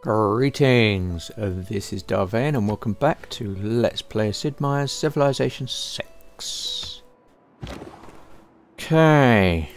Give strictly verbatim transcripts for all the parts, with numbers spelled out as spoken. Greetings, uh, this is Da' Vane and welcome back to Let's Play Sid Meier's Civilization six. Okay.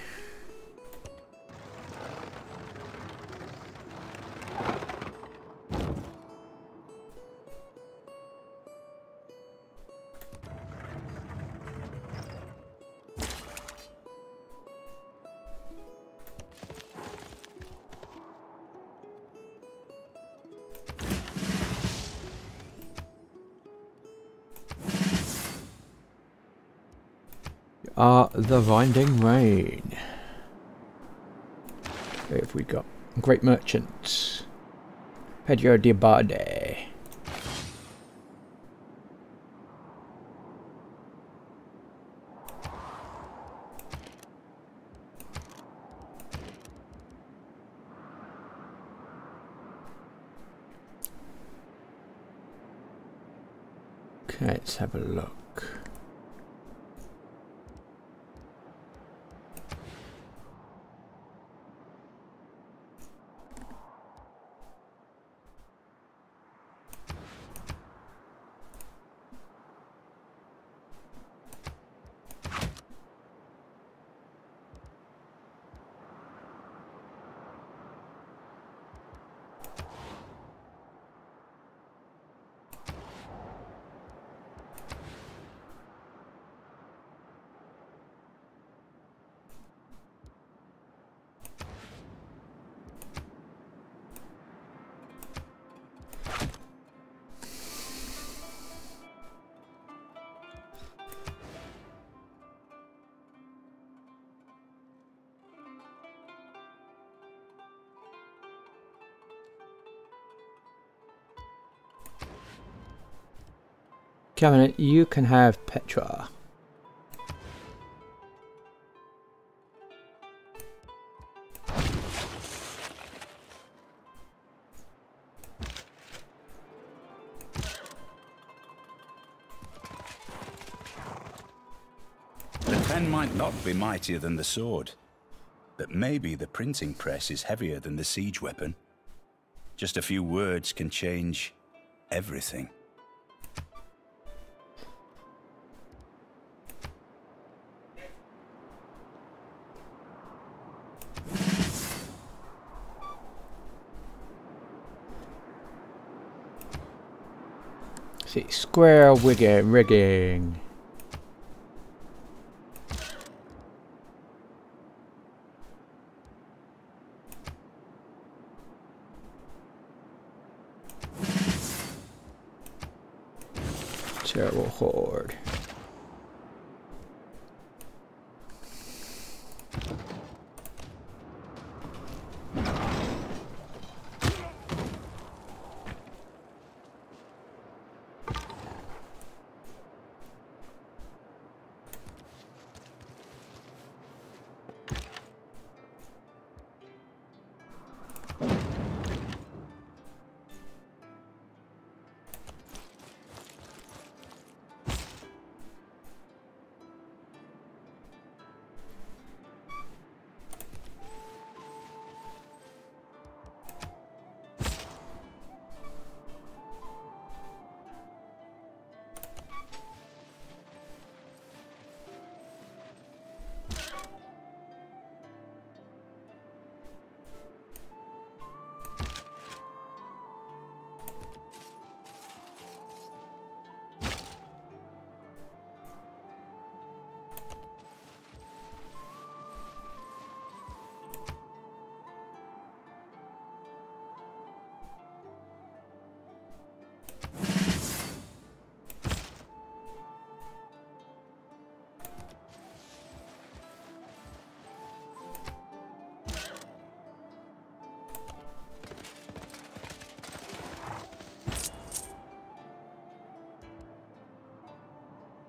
Ah, the Winding Rain. What have we got? Great merchants. Pedro de Barde. Okay, let's have a look. Cabinet, you can have Petra. The pen might not be mightier than the sword, but maybe the printing press is heavier than the siege weapon. Just a few words can change everything. Square wiggy rigging. Terrible horde.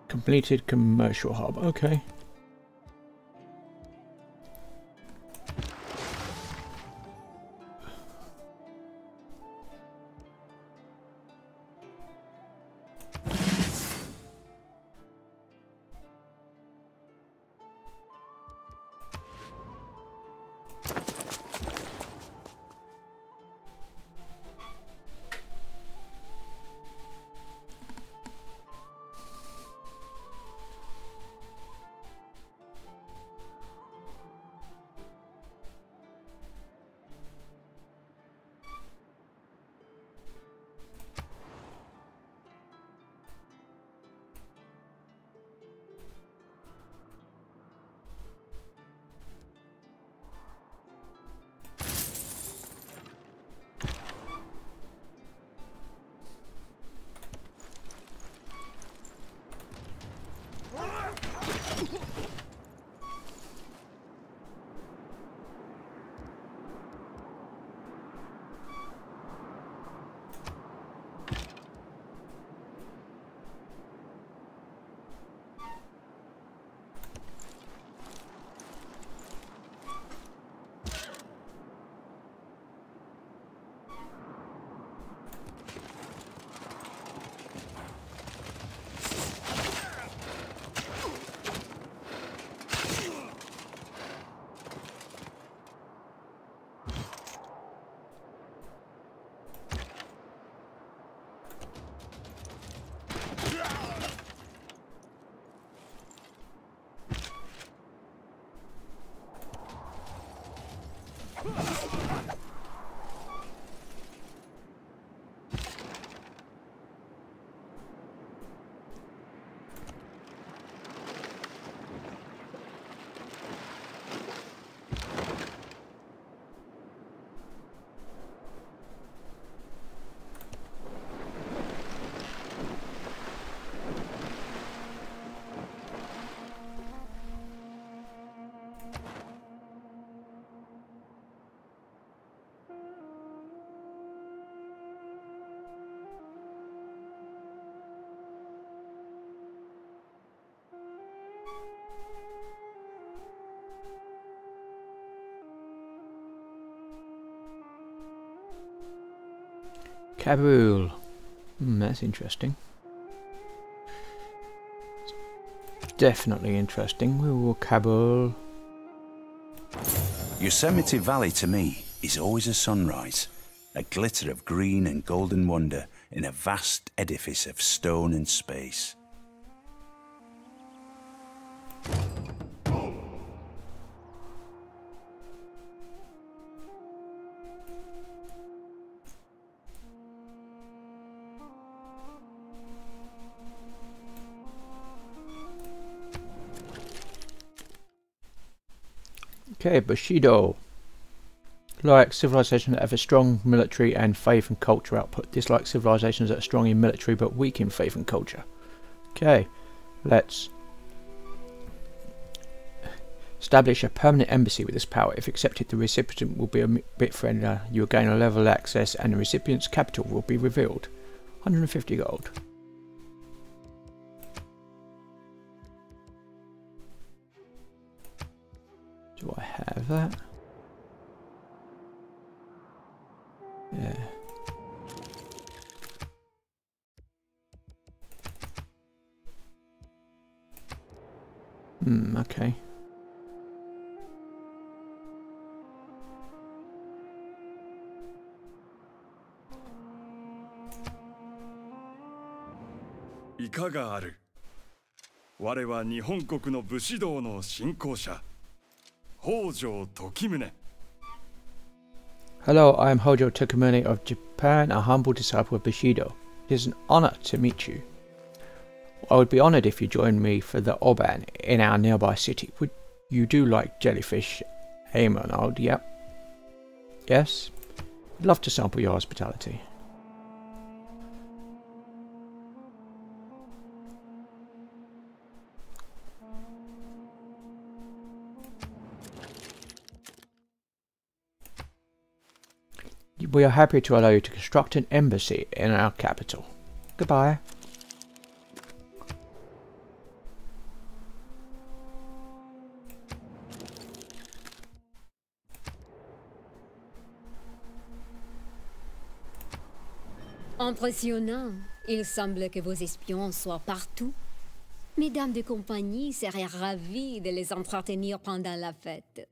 Completed commercial hub, okay. Kabul. Hmm, that's interesting. It's definitely interesting. We will Kabul. Yosemite Valley to me is always a sunrise, a glitter of green and golden wonder in a vast edifice of stone and space. Okay, Bushido. Like civilizations that have a strong military and faith and culture output. Dislike civilizations that are strong in military but weak in faith and culture. Okay, let's establish a permanent embassy with this power. If accepted, the recipient will be a bit friendlier. You will gain a level of access and the recipient's capital will be revealed. one hundred fifty gold. Do I have that? Yeah. Hmm, okay. Ikaga aru. Ware wa Nihonkoku no Bushido no shinkousha. Hojo Tokimune. Hello, I am Hojo Tokimune of Japan, a humble disciple of Bushido. It is an honor to meet you. I would be honored if you joined me for the Oban in our nearby city. Would you do like jellyfish, Amonald? Yep. Yes. I'd love to sample your hospitality. We are happy to allow you to construct an embassy in our capital. Goodbye. Impressionnant. Il semble que vos espions soient partout. Mesdames de compagnie seraient ravies de les entretenir pendant la fête.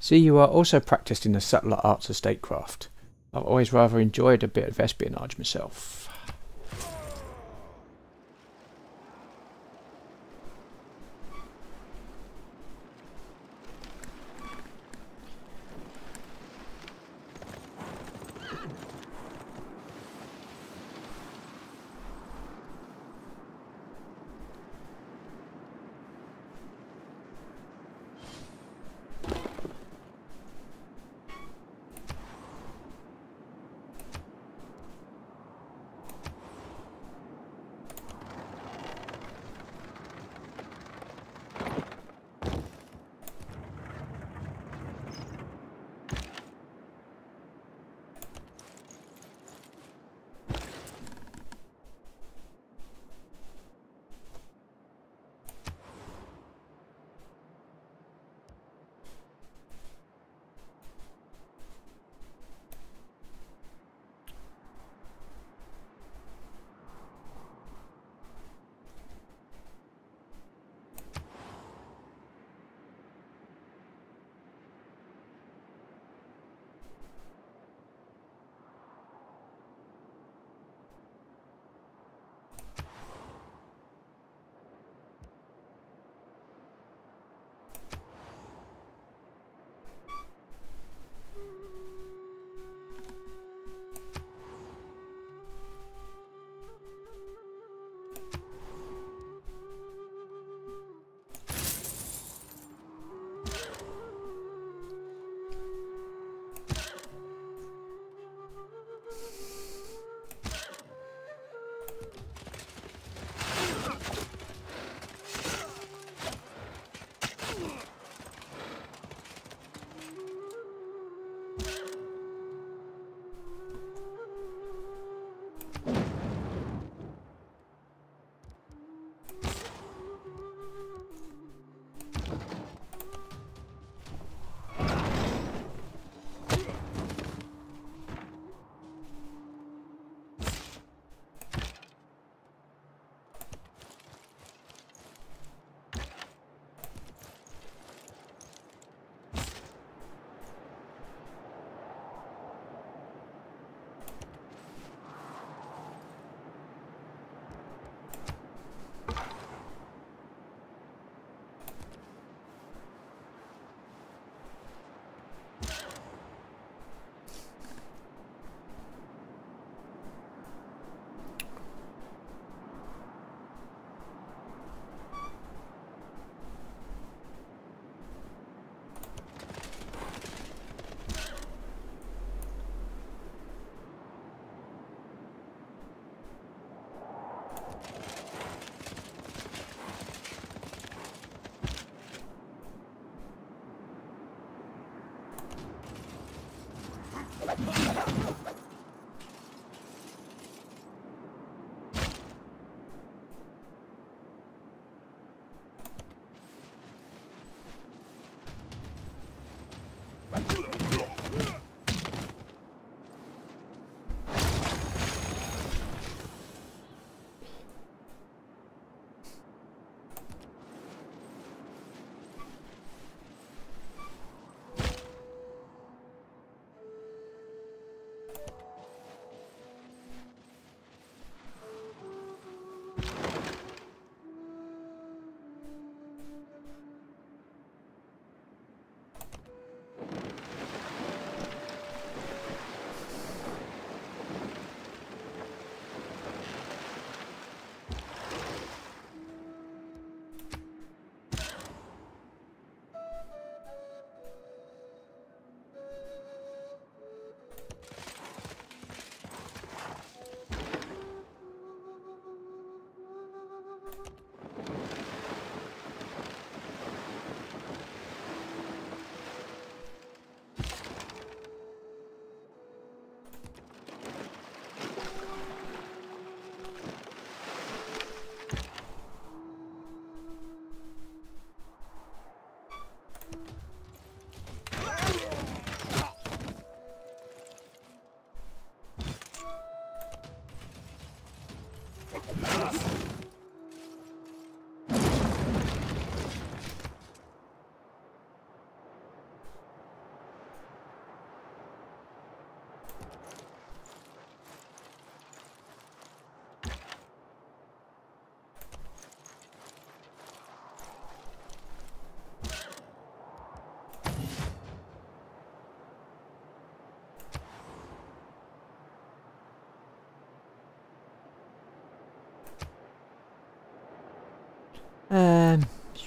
See, you are also practiced in the subtler arts of statecraft. I've always rather enjoyed a bit of espionage myself.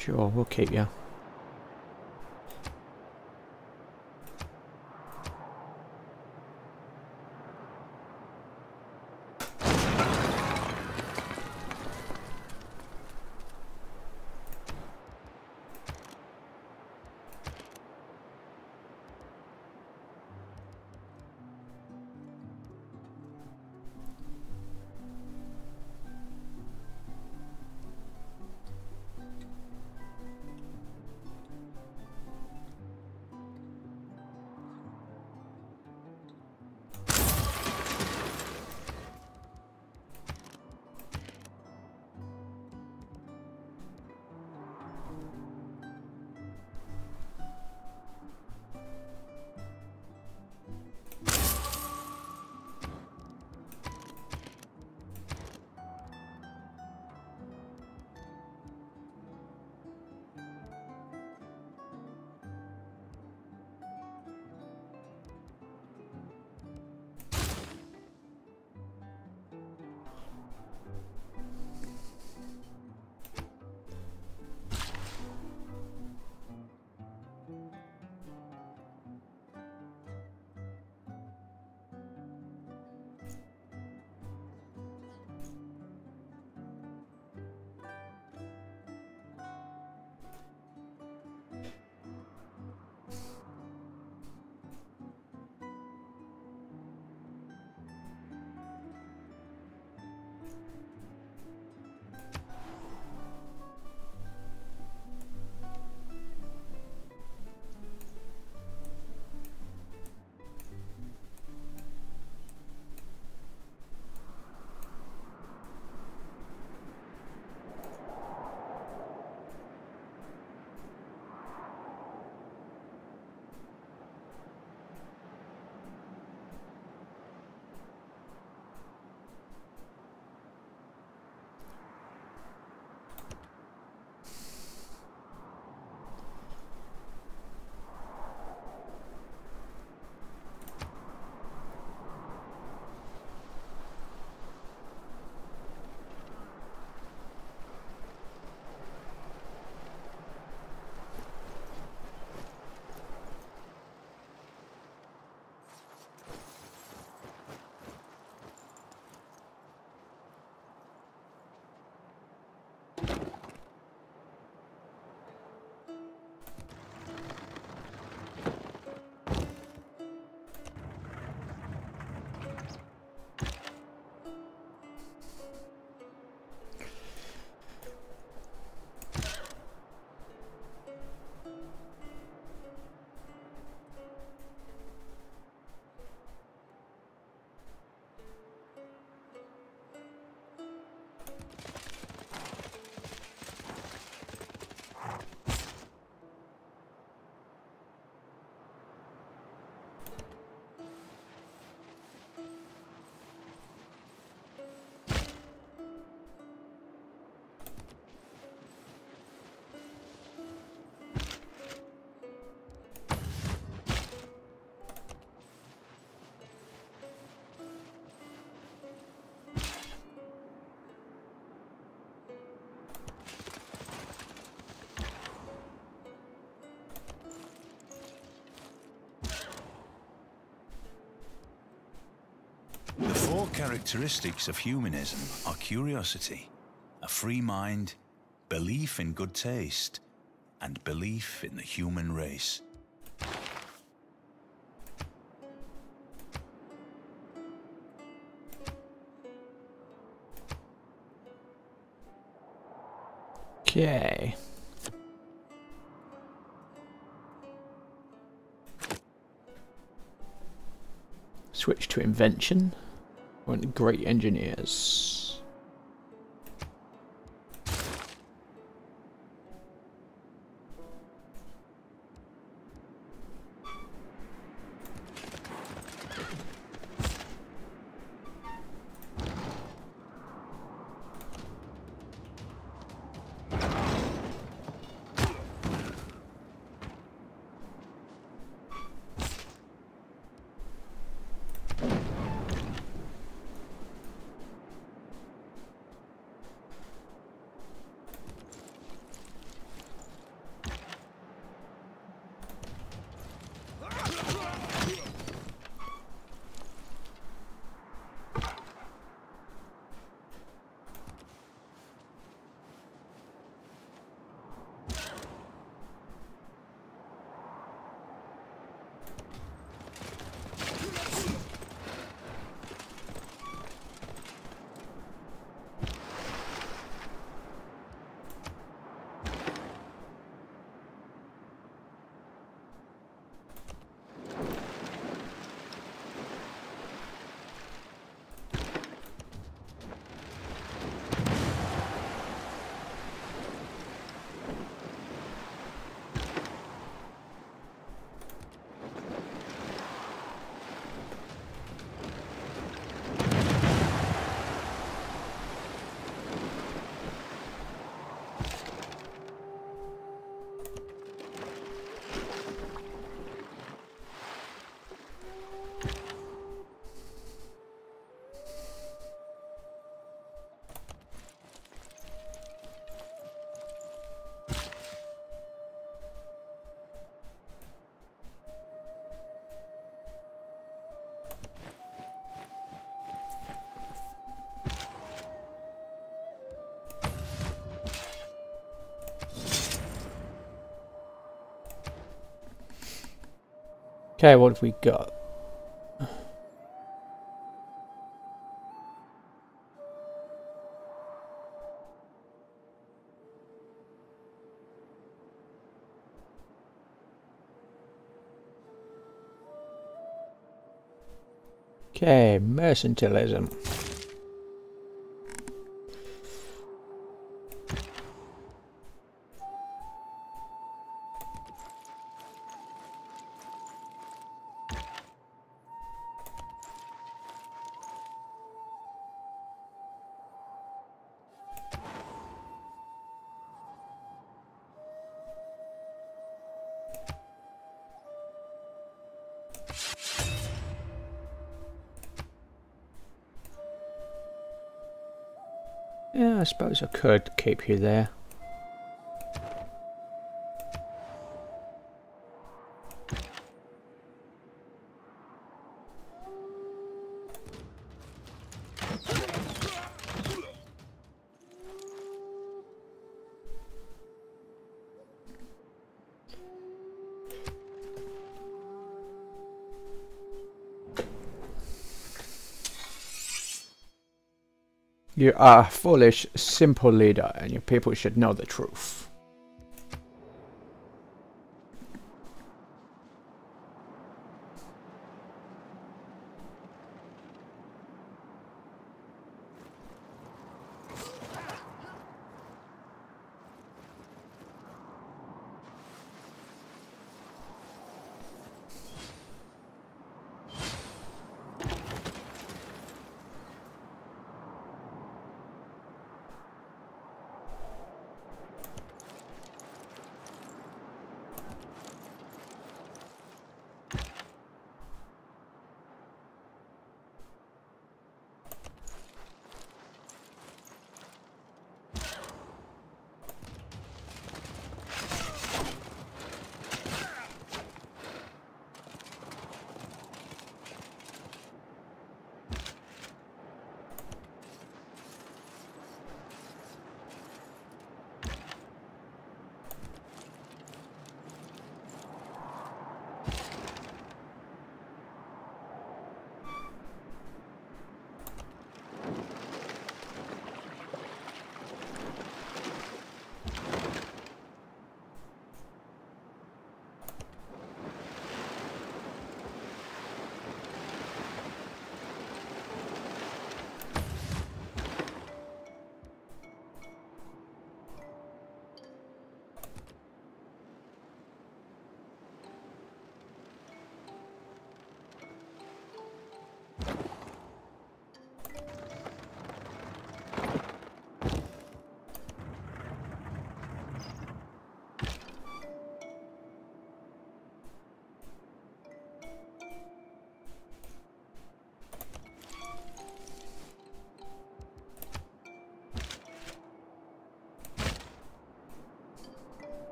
Sure, we'll keep you. Four characteristics of humanism are curiosity, a free mind, belief in good taste, and belief in the human race. Okay. Switch to invention. Weren't great engineers. Okay, what have we got? Okay, mercantilism. Yeah, I suppose I could keep you there. You are a foolish, simple leader, and your people should know the truth.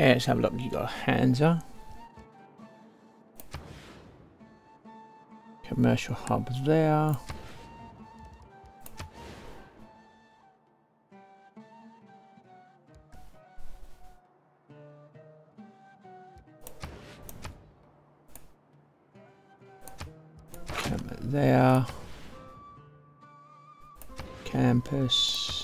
Okay, let's have a look. You got Hansa. Commercial hub there. There. Campus.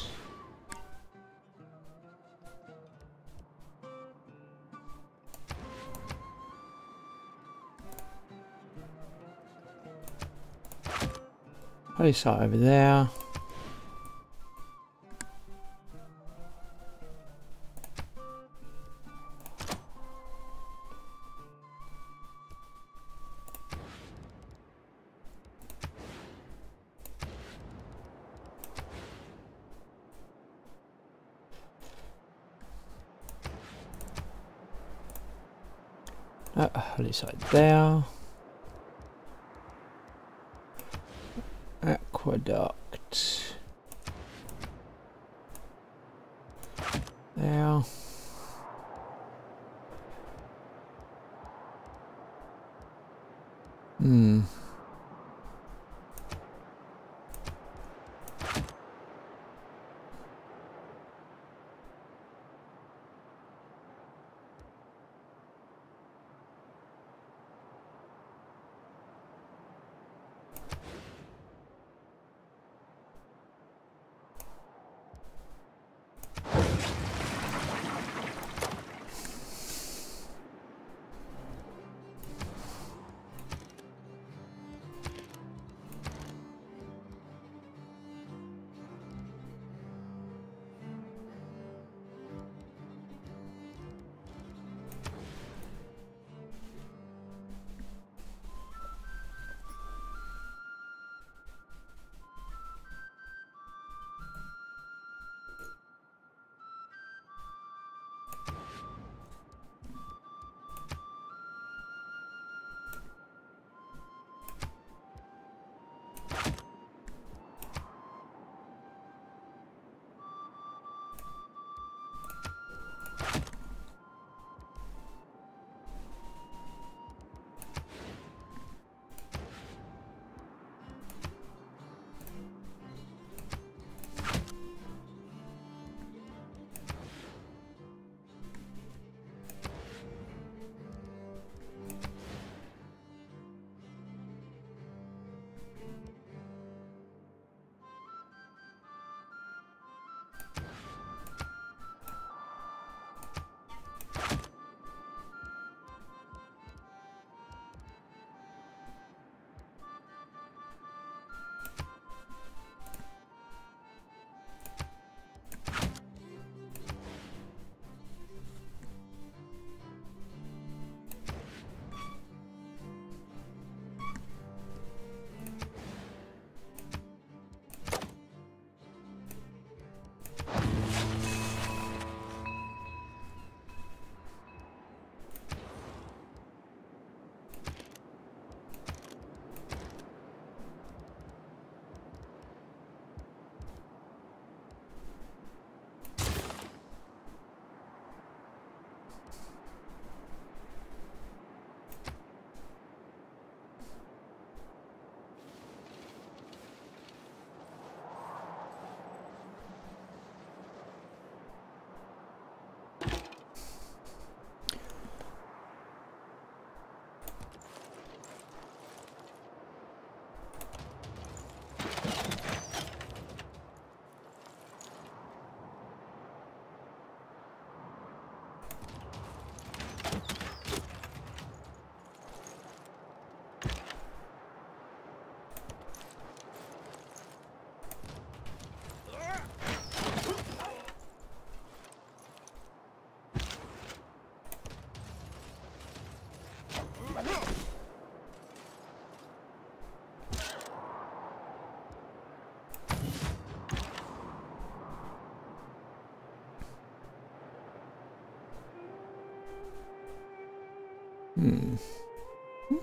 Place that over there. Side there. Aqueduct. There. Hmm. Hmm.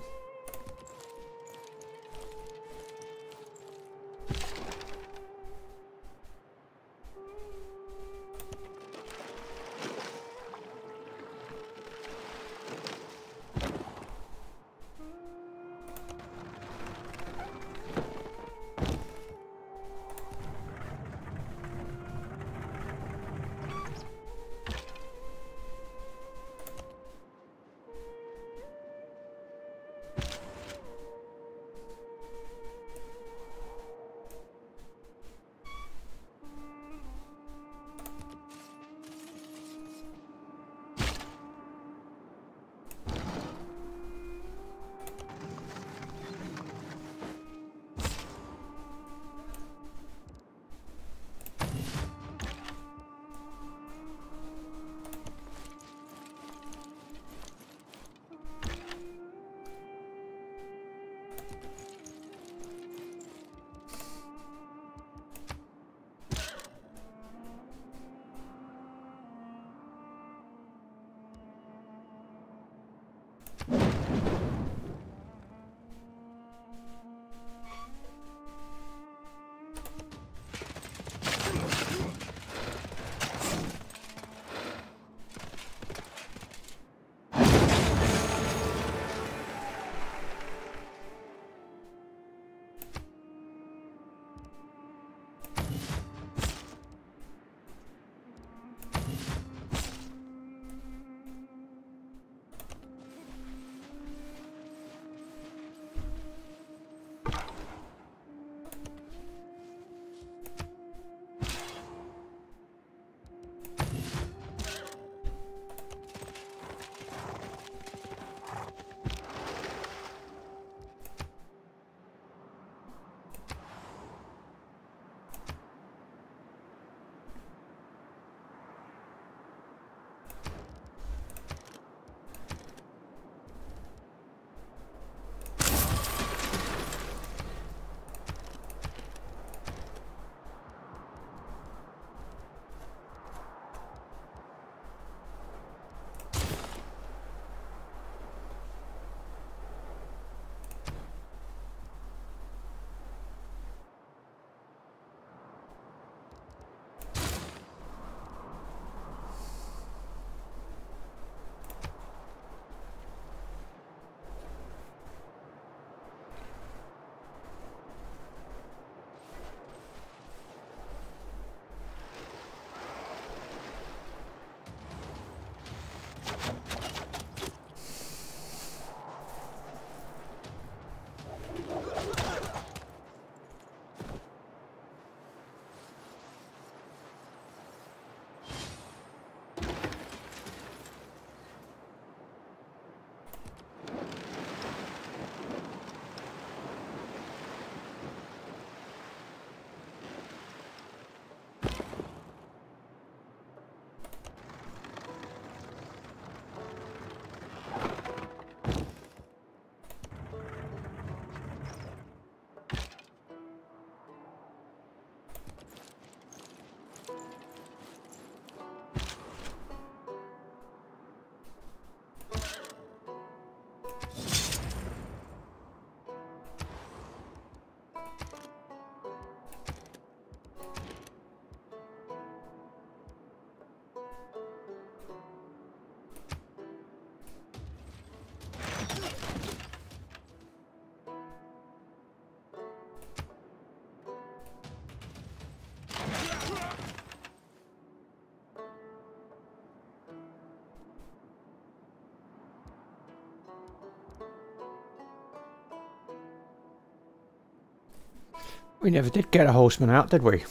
We never did get a horseman out, did we?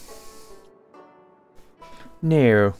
No.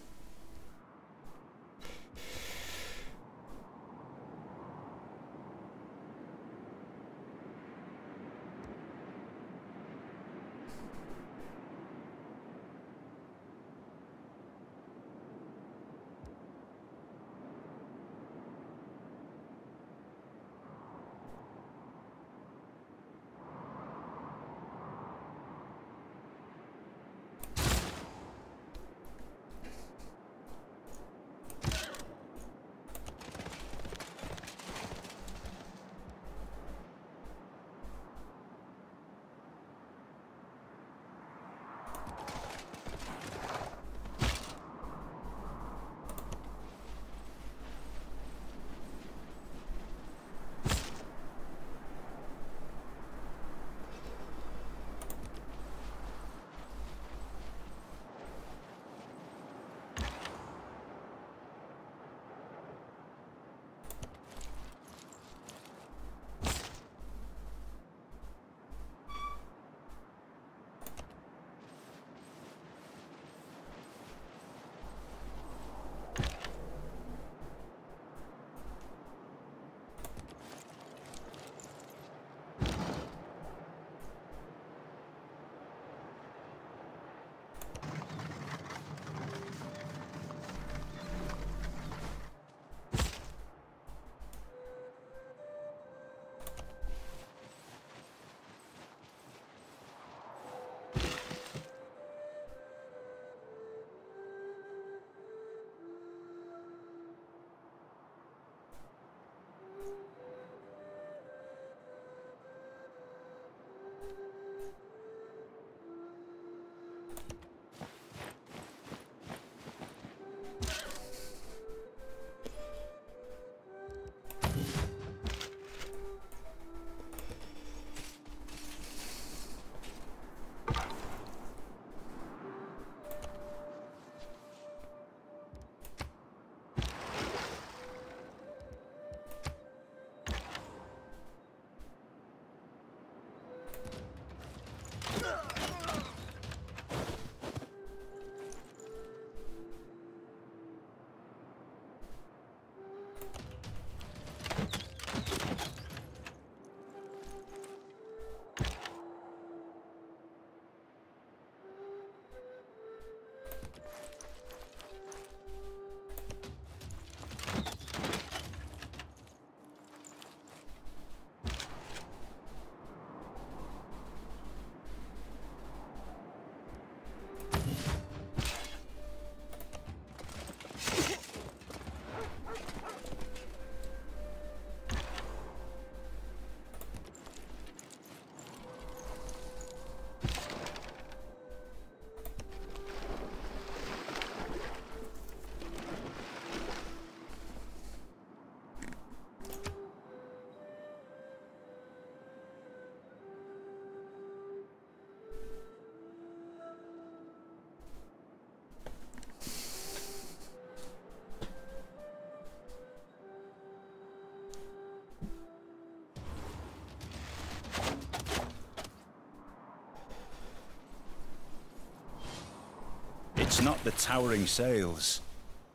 It's not the towering sails,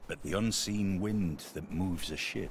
but the unseen wind that moves a ship.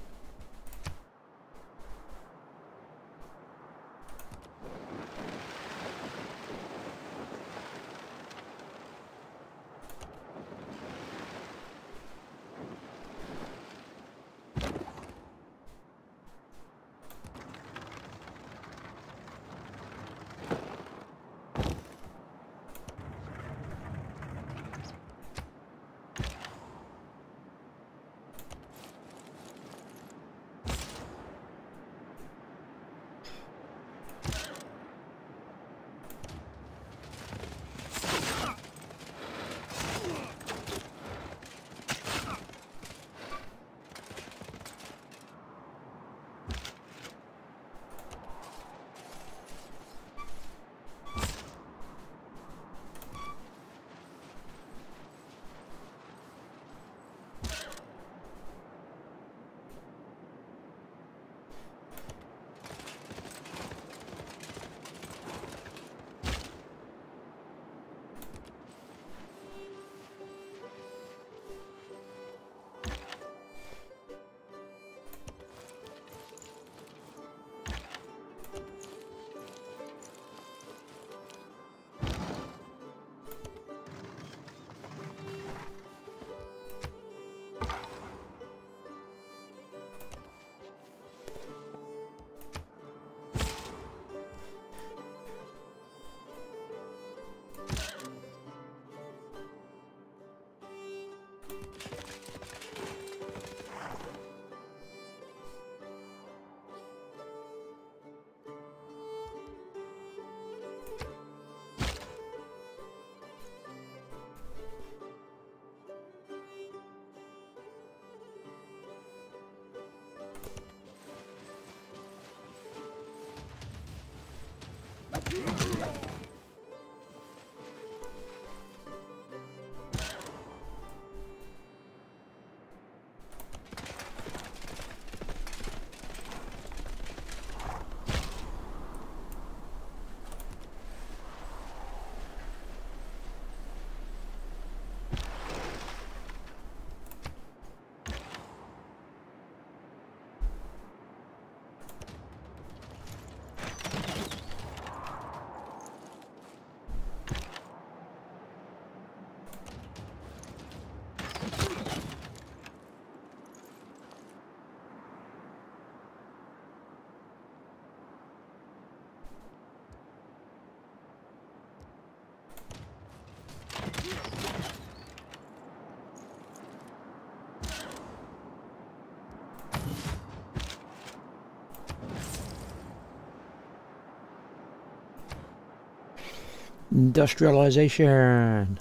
Industrialization.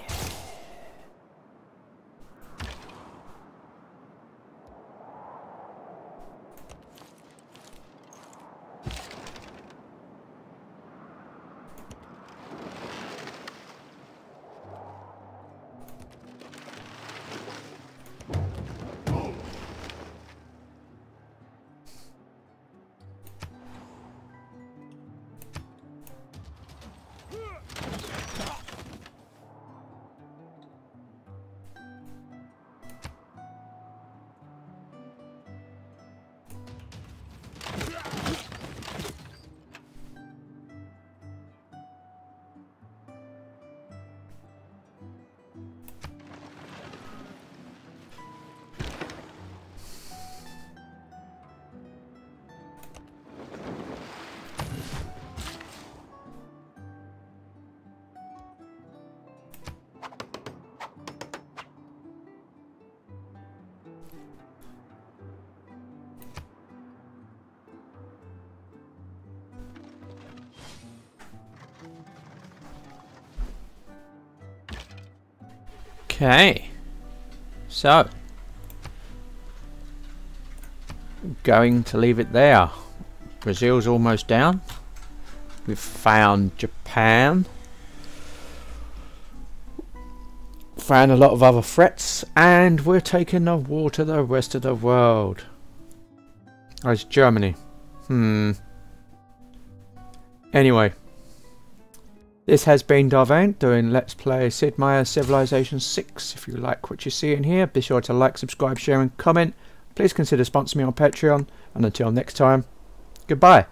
Yeah. Okay, so going to leave it there. Brazil's almost down. We've found Japan, found a lot of other threats, and we're taking the war to the rest of the world. Oh, it's Germany. Hmm. Anyway. This has been Da' Vane doing Let's Play Sid Meier's Civilization six. If you like what you see in here, be sure to like, subscribe, share and comment. Please consider sponsoring me on Patreon. And until next time, goodbye.